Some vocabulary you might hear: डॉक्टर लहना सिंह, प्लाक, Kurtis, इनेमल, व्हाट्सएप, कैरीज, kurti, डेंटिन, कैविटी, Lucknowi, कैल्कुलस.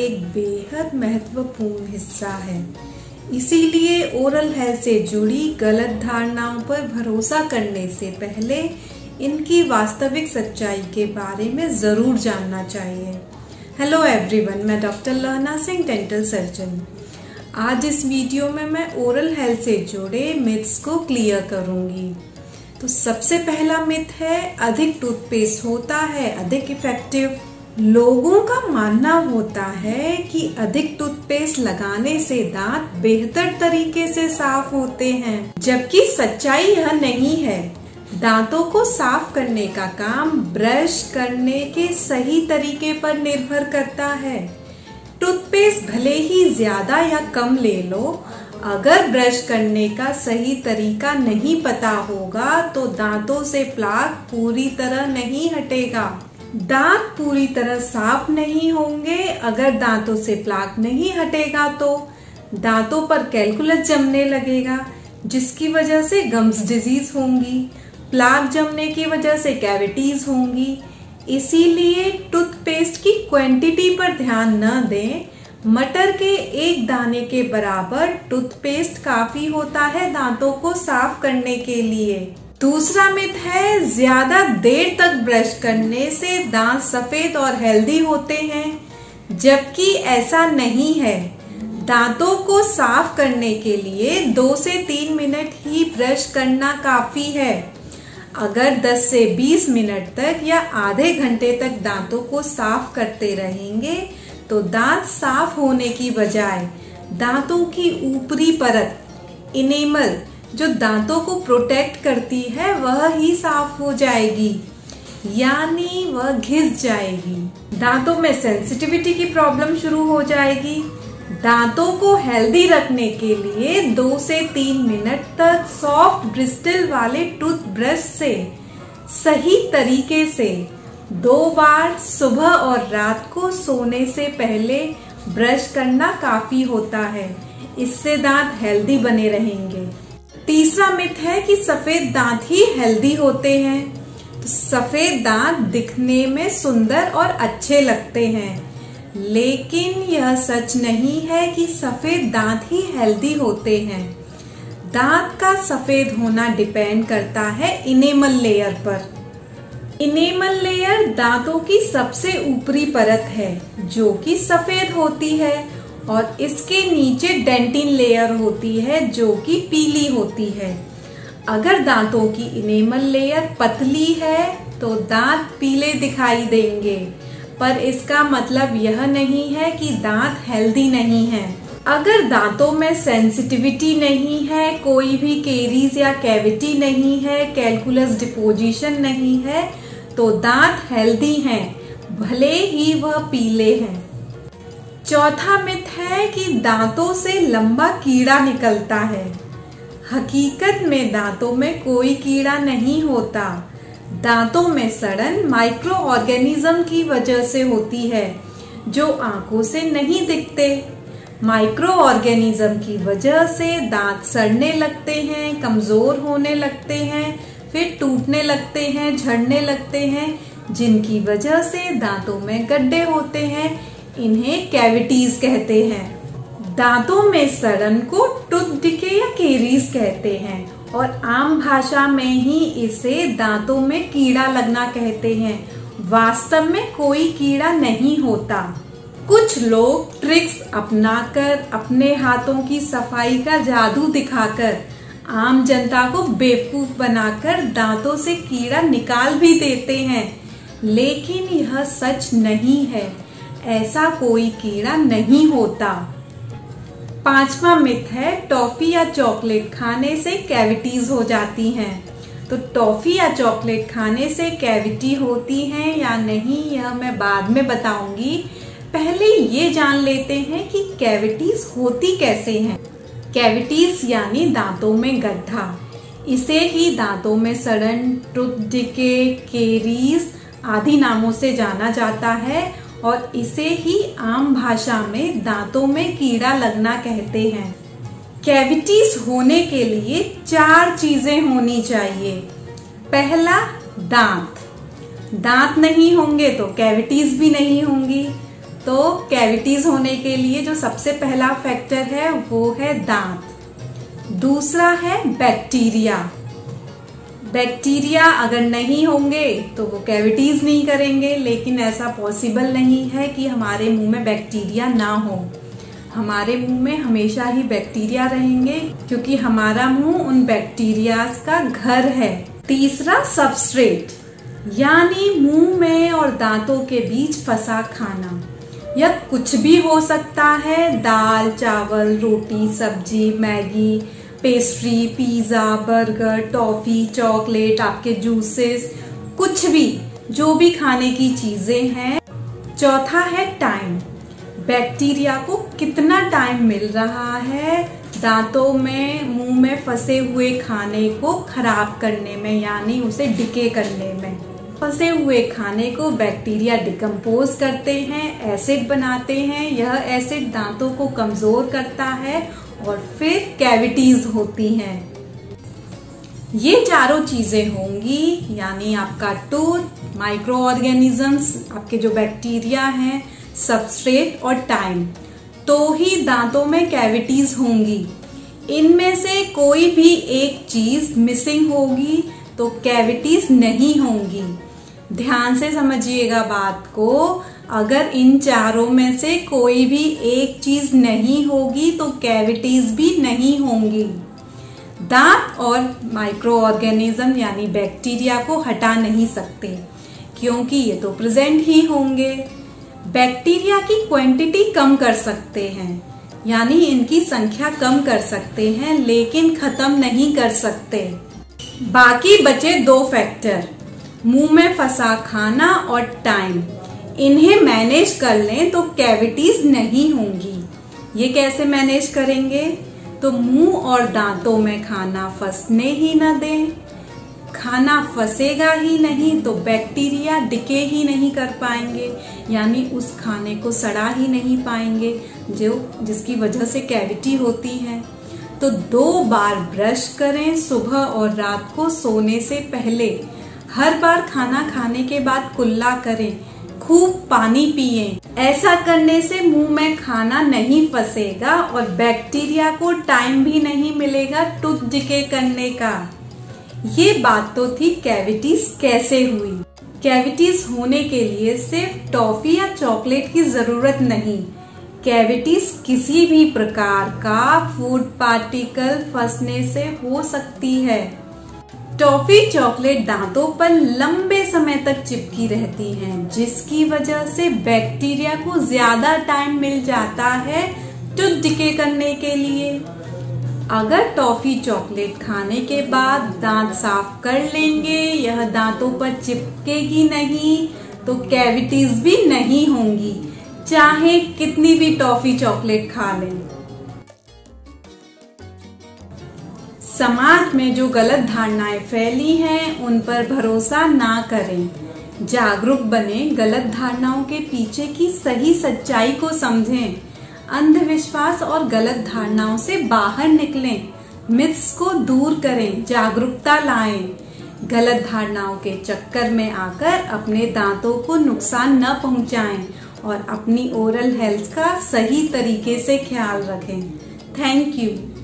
एक बेहद महत्वपूर्ण हिस्सा है। इसीलिए ओरल हेल्थ से जुड़ी गलत धारणाओं पर भरोसा करने से पहले इनकी वास्तविक सच्चाई के बारे में ज़रूर जानना चाहिए। हेलो एवरीवन, मैं डॉक्टर लहना सिंह, डेंटल सर्जन। आज इस वीडियो में मैं ओरल हेल्थ से जुड़े मिथ्स को क्लियर करूंगी। तो सबसे पहला मिथ है, अधिक टूथपेस्ट होता है अधिक इफेक्टिव। लोगों का मानना होता है कि अधिक टूथपेस्ट लगाने से दांत बेहतर तरीके से साफ होते हैं, जबकि सच्चाई यह नहीं है। दांतों को साफ करने का काम ब्रश करने के सही तरीके पर निर्भर करता है। टूथपेस्ट भले ही ज्यादा या कम ले लो, अगर ब्रश करने का सही तरीका नहीं पता होगा तो दांतों से प्लाक पूरी तरह नहीं हटेगा। दांत पूरी तरह साफ नहीं होंगे। अगर दांतों से प्लाक नहीं हटेगा तो दांतों पर कैल्कुलस जमने लगेगा, जिसकी वजह से गम्स डिजीज होंगी। प्लाक जमने की वजह से कैविटीज होंगी। इसीलिए टूथपेस्ट की क्वांटिटी पर ध्यान न दें। मटर के एक दाने के बराबर टूथपेस्ट काफी होता है दांतों को साफ करने के लिए। दूसरा मिथ है, ज्यादा देर तक ब्रश करने से दांत सफेद और हेल्दी होते हैं, जबकि ऐसा नहीं है। दांतों को साफ करने के लिए 2 से 3 मिनट ही ब्रश करना काफी है। अगर 10 से 20 मिनट तक या आधे घंटे तक दांतों को साफ करते रहेंगे तो दांत साफ होने की बजाय दांतों की ऊपरी परत, इनेमल, जो दांतों को प्रोटेक्ट करती है, वह ही साफ हो जाएगी, यानी वह घिस जाएगी। दांतों में सेंसिटिविटी की प्रॉब्लम शुरू हो जाएगी। दांतों को हेल्दी रखने के लिए 2 से 3 मिनट तक सॉफ्ट ब्रिस्टल वाले टूथब्रश से सही तरीके से 2 बार सुबह और रात को सोने से पहले ब्रश करना काफी होता है। इससे दांत हेल्दी बने रहेंगे। तीसरा मिथ है कि सफेद दांत ही हेल्दी होते हैं। तो सफेद दांत दिखने में सुंदर और अच्छे लगते हैं, लेकिन यह सच नहीं है कि सफेद दांत ही हेल्दी होते हैं। दांत का सफेद होना डिपेंड करता है इनेमल लेयर पर। इनेमल लेयर दांतों की सबसे ऊपरी परत है, जो कि सफेद होती है, और इसके नीचे डेंटिन लेयर होती है, जो कि पीली होती है। अगर दांतों की इनेमल लेयर पतली है तो दांत पीले दिखाई देंगे, पर इसका मतलब यह नहीं है कि दांत हेल्दी नहीं है। अगर दांतों में सेंसिटिविटी नहीं है, कोई भी कैरीज या कैविटी नहीं है, कैल्कुलस डिपोजिशन नहीं है, तो दांत हेल्दी हैं, भले ही वह पीले हैं। चौथा मिथ है कि दांतों से लंबा कीड़ा निकलता है। हकीकत में दांतों में कोई कीड़ा नहीं होता। दांतों में सड़न माइक्रो ऑर्गेनिज्म की वजह से होती है, जो आंखों से नहीं दिखते। माइक्रो ऑर्गेनिज्म की वजह से दांत सड़ने लगते हैं, कमजोर होने लगते हैं, फिर टूटने लगते हैं, झड़ने लगते हैं, जिनकी वजह से दांतों में गड्ढे होते हैं। इन्हें कैविटीज कहते हैं। दांतों में सड़न को टूथ डिके या कैरीज कहते हैं, और आम भाषा में ही इसे दांतों में कीड़ा लगना कहते हैं। वास्तव में कोई कीड़ा नहीं होता। कुछ लोग ट्रिक्स अपनाकर अपने हाथों की सफाई का जादू दिखाकर आम जनता को बेवकूफ बनाकर दांतों से कीड़ा निकाल भी देते हैं, लेकिन यह सच नहीं है। ऐसा कोई कीड़ा नहीं होता। पांचवा मिथ है, टॉफी या चॉकलेट खाने से कैविटीज हो जाती हैं। तो टॉफी या चॉकलेट खाने से कैविटी होती है या नहीं, यह मैं बाद में बताऊंगी। पहले ये जान लेते हैं कि कैविटीज होती कैसे हैं। कैविटीज यानी दांतों में गड्ढा। इसे ही दांतों में सड़न, टूथ डिके, कैरीज आदि नामों से जाना जाता है, और इसे ही आम भाषा में दांतों में कीड़ा लगना कहते हैं। कैविटीज होने के लिए 4 चीजें होनी चाहिए। पहला, दांत। दांत नहीं होंगे तो कैविटीज भी नहीं होंगी। तो कैविटीज होने के लिए जो सबसे पहला फैक्टर है वो है दांत, दूसरा है बैक्टीरिया। बैक्टीरिया अगर नहीं होंगे तो वो कैविटीज नहीं करेंगे, लेकिन ऐसा पॉसिबल नहीं है कि हमारे मुंह में बैक्टीरिया ना हो। हमारे मुंह में हमेशा ही बैक्टीरिया रहेंगे क्योंकि हमारा मुंह उन बैक्टीरियाज का घर है। तीसरा सबस्ट्रेट, यानी मुंह में और दांतों के बीच फंसा खाना, यह कुछ भी हो सकता है, दाल, चावल, रोटी, सब्जी, Maggi, pastry, pizza, burger, toffee, chocolate, आपके जूसेस, कुछ भी, जो भी खाने की चीज़ें हैं। चौथा है टाइम, बैक्टीरिया को कितना टाइम मिल रहा है दांतों में, मुंह में फंसे हुए खाने को खराब करने में, यानी उसे डिके करने में। फंसे हुए खाने को बैक्टीरिया डिकम्पोज करते हैं, एसिड बनाते हैं, यह एसिड दांतों को कमज़ोर करता है और फिर कैविटीज होती हैं। ये चारों चीज़ें होंगी, यानी आपका टूथ, माइक्रो ऑर्गेनिजम्स, आपके जो बैक्टीरिया हैं, सबस्ट्रेट और टाइम, तो ही दांतों में कैविटीज होंगी। इनमें से कोई भी एक चीज़ मिसिंग होगी तो कैविटीज नहीं होंगी। ध्यान से समझिएगा बात को, अगर इन चारों में से कोई भी एक चीज नहीं होगी तो कैविटीज भी नहीं होंगी। दांत और माइक्रो ऑर्गेनिज्म यानी बैक्टीरिया को हटा नहीं सकते क्योंकि ये तो प्रेजेंट ही होंगे। बैक्टीरिया की क्वांटिटी कम कर सकते हैं, यानी इनकी संख्या कम कर सकते हैं, लेकिन खत्म नहीं कर सकते। बाकी बचे दो फैक्टर, मुंह में फंसा खाना और टाइम, इन्हें मैनेज कर लें तो कैविटीज नहीं होंगी। ये कैसे मैनेज करेंगे? तो मुंह और दांतों में खाना फंसने ही ना दें, खाना फंसेगा ही नहीं तो बैक्टीरिया डिके ही नहीं कर पाएंगे, यानी उस खाने को सड़ा ही नहीं पाएंगे जिसकी वजह से कैविटी होती है। तो 2 बार ब्रश करें, सुबह और रात को सोने से पहले। हर बार खाना खाने के बाद कुल्ला करें, खूब पानी पिएं। ऐसा करने से मुंह में खाना नहीं फंसेगा और बैक्टीरिया को टाइम भी नहीं मिलेगा टूथ डिके करने का। ये बात तो थी कैविटीज कैसे हुई। कैविटीज होने के लिए सिर्फ टॉफी या चॉकलेट की जरूरत नहीं, कैविटीज किसी भी प्रकार का फूड पार्टिकल फंसने से हो सकती है। टॉफी, चॉकलेट दांतों पर लंबे समय तक चिपकी रहती हैं, जिसकी वजह से बैक्टीरिया को ज्यादा टाइम मिल जाता है टूथ डिके करने के लिए। अगर टॉफी, चॉकलेट खाने के बाद दांत साफ कर लेंगे, यह दांतों पर चिपकेगी नहीं तो कैविटीज भी नहीं होंगी, चाहे कितनी भी टॉफी, चॉकलेट खा लें। समाज में जो गलत धारणाएं फैली हैं उन पर भरोसा ना करें, जागरूक बनें, गलत धारणाओं के पीछे की सही सच्चाई को समझें, अंधविश्वास और गलत धारणाओं से बाहर निकलें, मिथ्स को दूर करें, जागरूकता लाएं। गलत धारणाओं के चक्कर में आकर अपने दांतों को नुकसान न पहुंचाएं और अपनी ओरल हेल्थ का सही तरीके से ख्याल रखें। Thank you.